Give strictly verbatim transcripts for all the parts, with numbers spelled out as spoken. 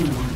Soon.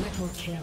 Triple kill.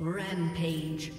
Rampage.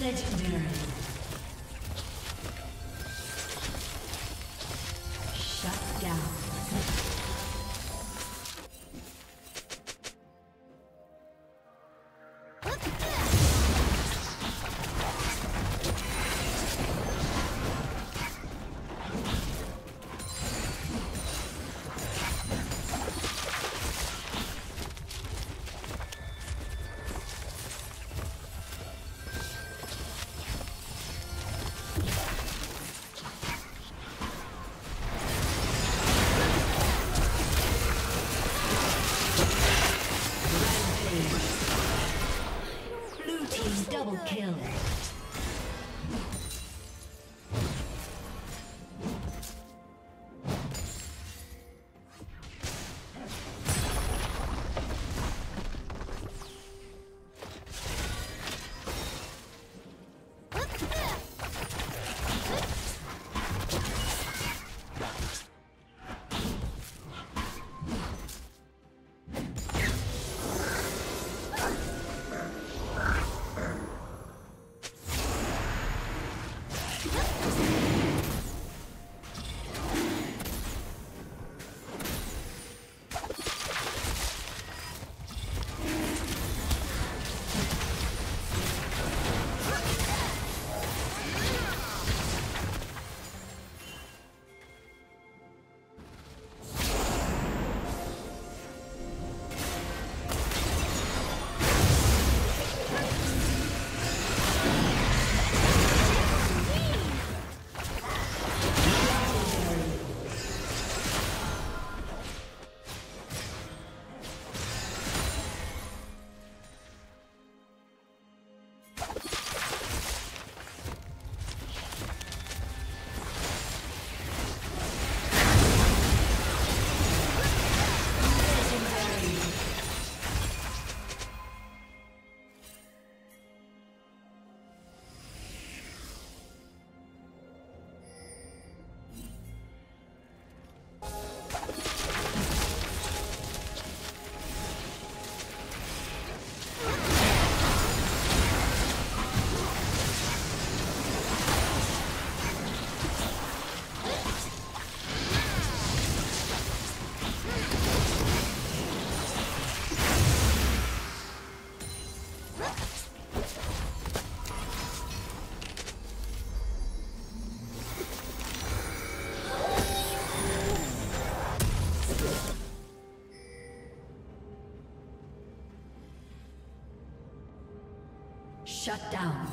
Legendary. Shut down. Kill. Shut down.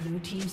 Blue team's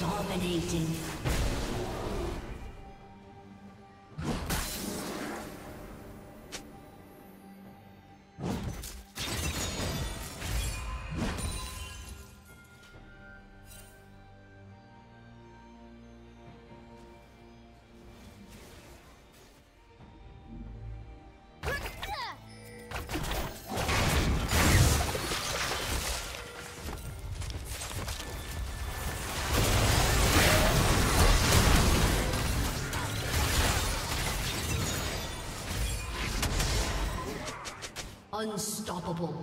Dominating. Unstoppable.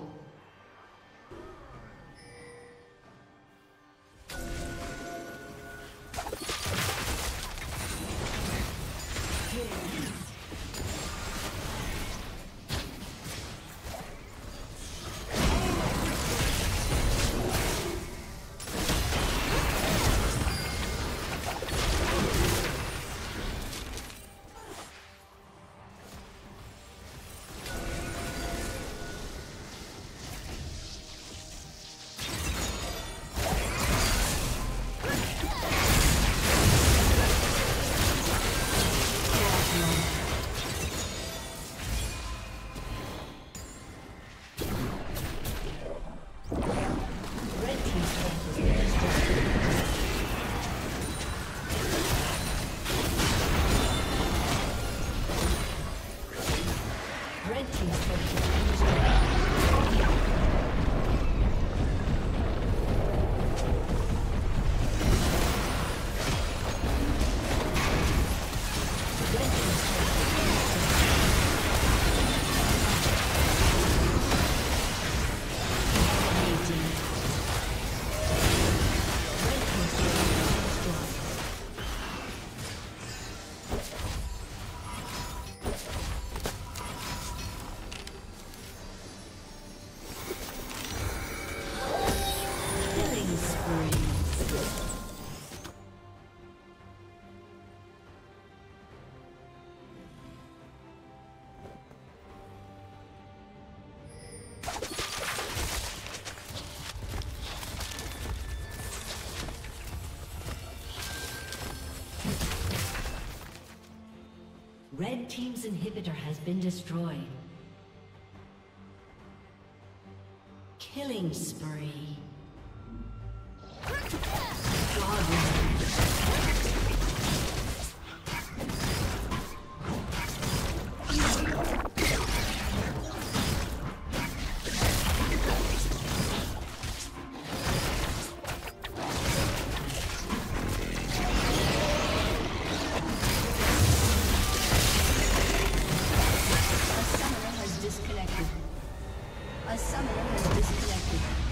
Red team's inhibitor has been destroyed. Killing spree. A summoner has disconnected.